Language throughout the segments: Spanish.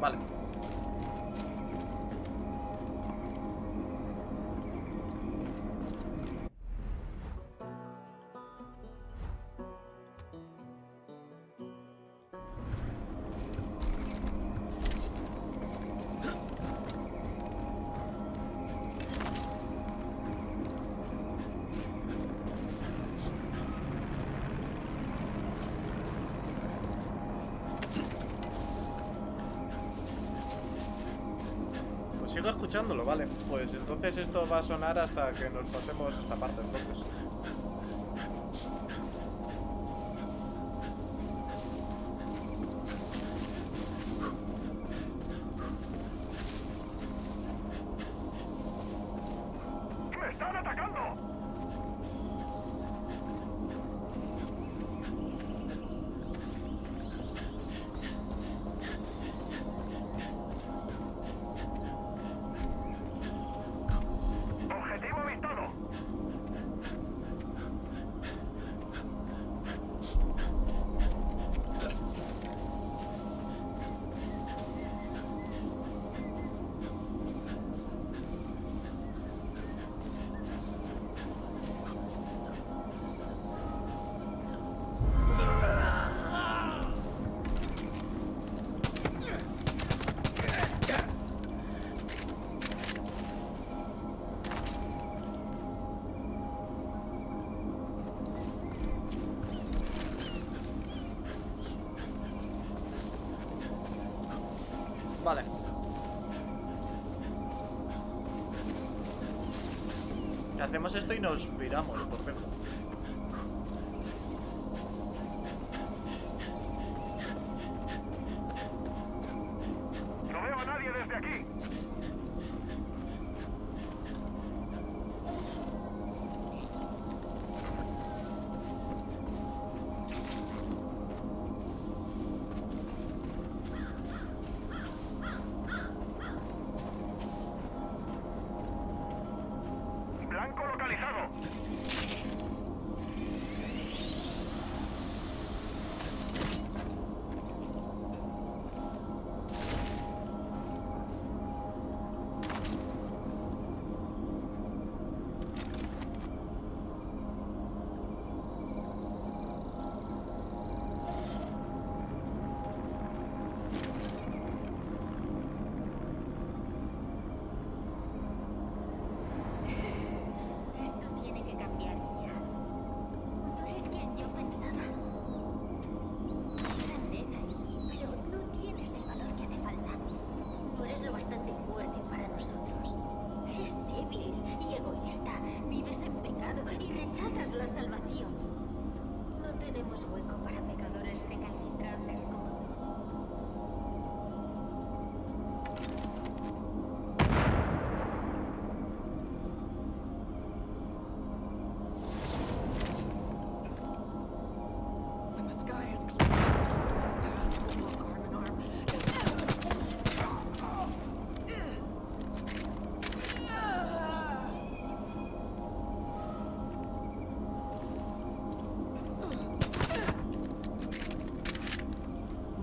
Vale. Sigo escuchándolo, vale. Pues entonces esto va a sonar hasta que nos pasemos esta parte, entonces. Vale. Hacemos esto y nos piramos, por fin. No veo a nadie desde aquí.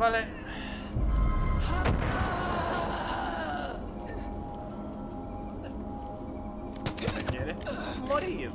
Vale. ¿Qué se quiere? Morir.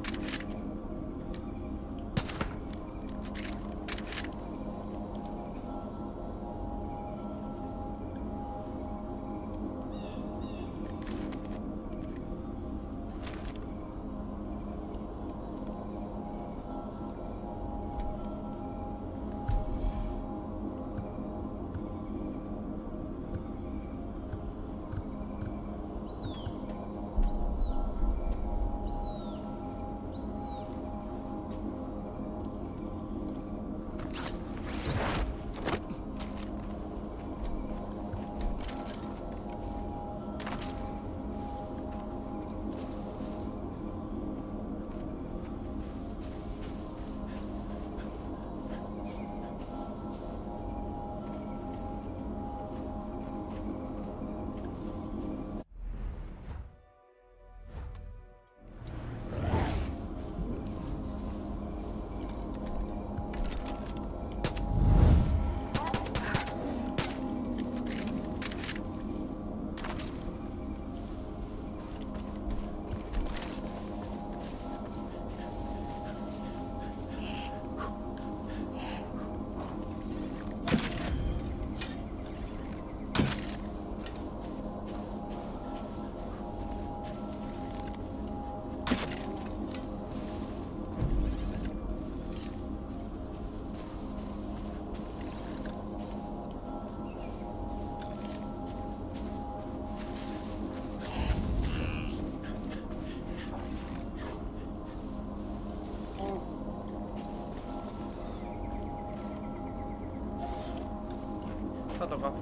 ha tocado.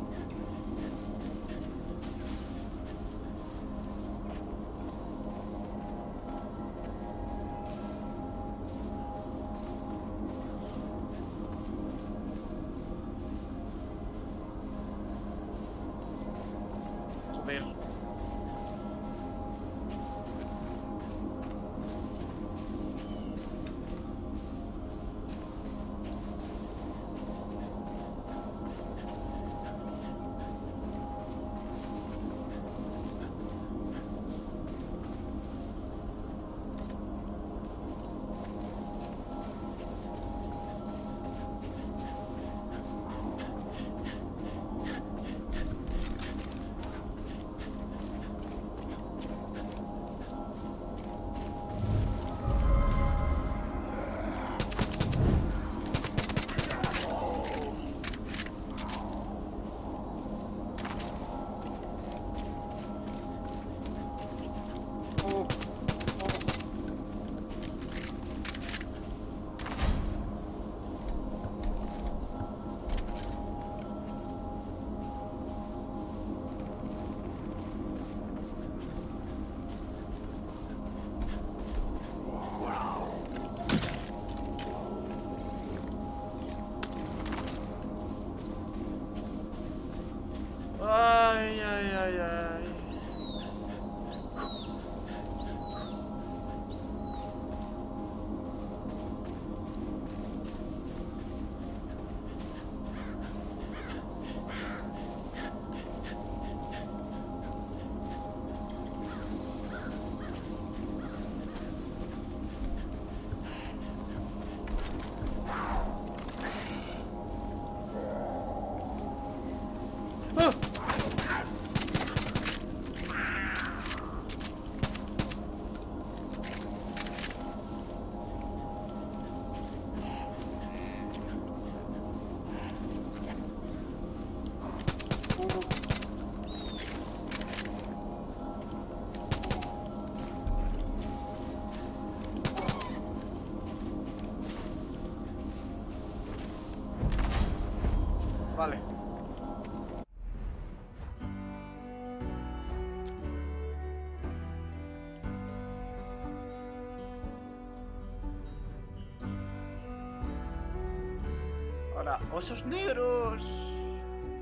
¡Osos negros!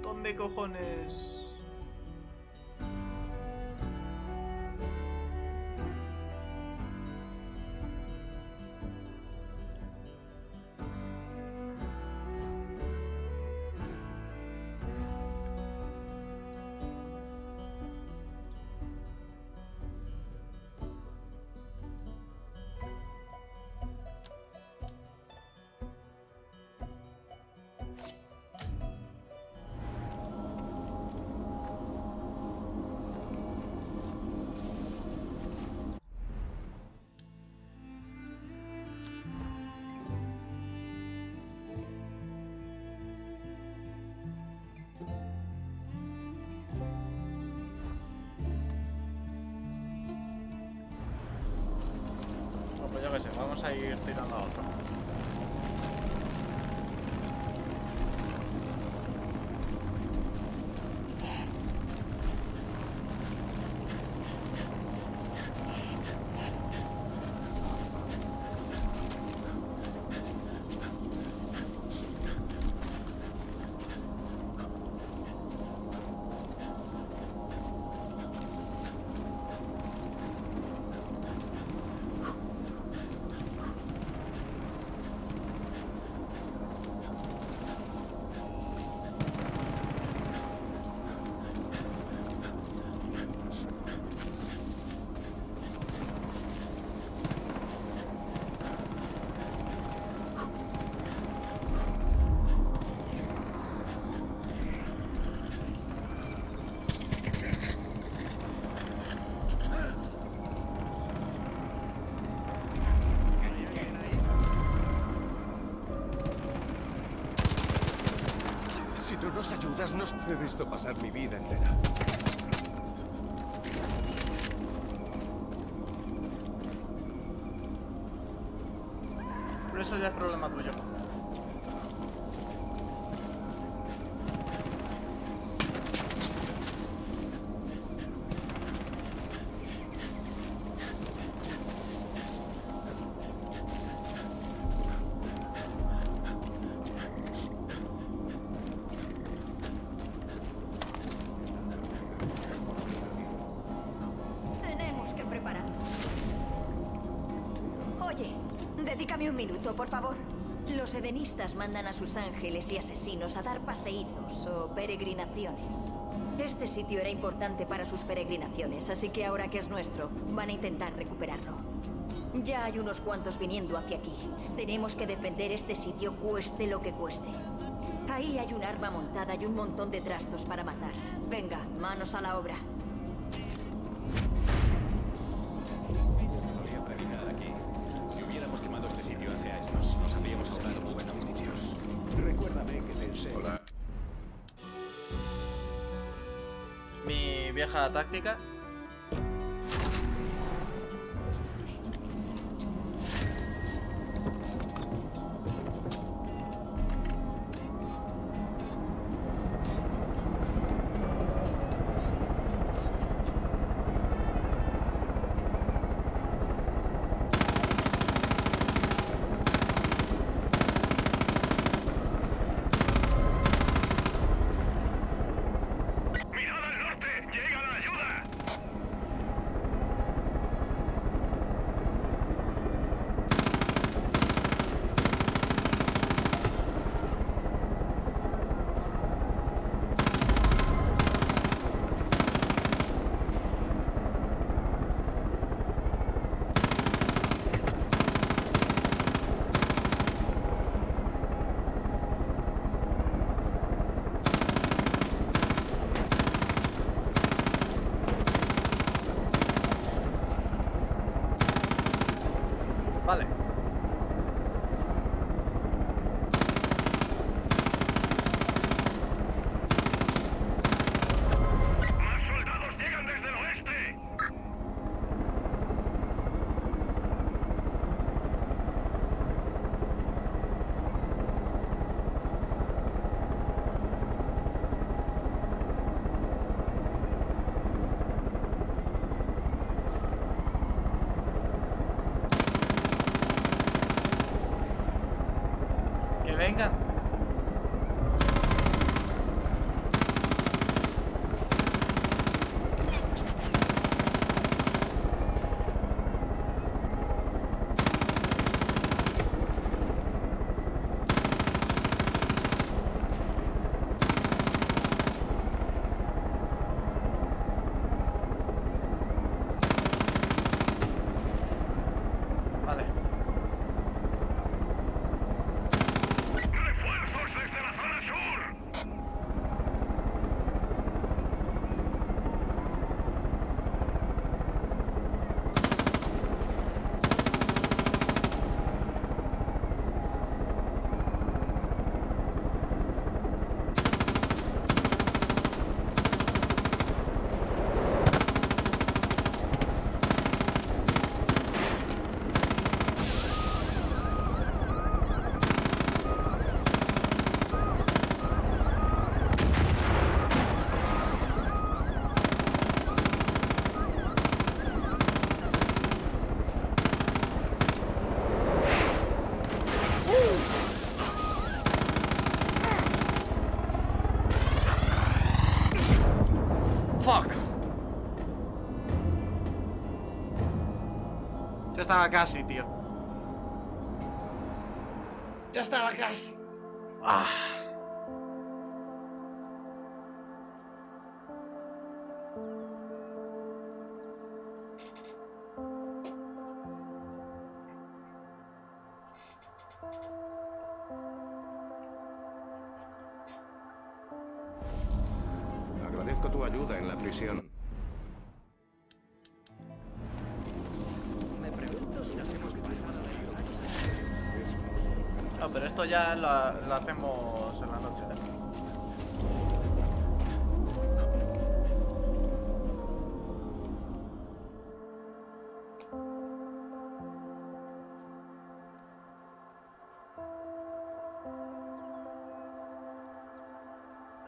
¿Dónde cojones? Vamos a ir tirando a otro. Nos ayudas, nos he visto pasar mi vida entera. Pero eso ya es problema tuyo. Dame un minuto, por favor. Los edenistas mandan a sus ángeles y asesinos a dar paseitos o peregrinaciones. Este sitio era importante para sus peregrinaciones, así que ahora que es nuestro, van a intentar recuperarlo. Ya hay unos cuantos viniendo hacia aquí. Tenemos que defender este sitio cueste lo que cueste. Ahí hay un arma montada y un montón de trastos para matar. Venga, manos a la obra. Mi vieja táctica. Venga. Estaba casi, tío. Ya estaba casi. Ah. Agradezco tu ayuda en la prisión. Pero esto ya lo hacemos en la noche también.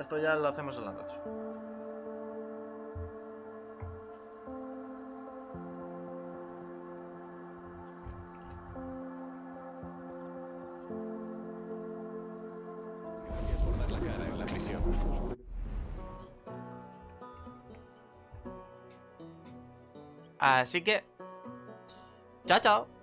Esto ya lo hacemos en la noche. Así que, chao, chao.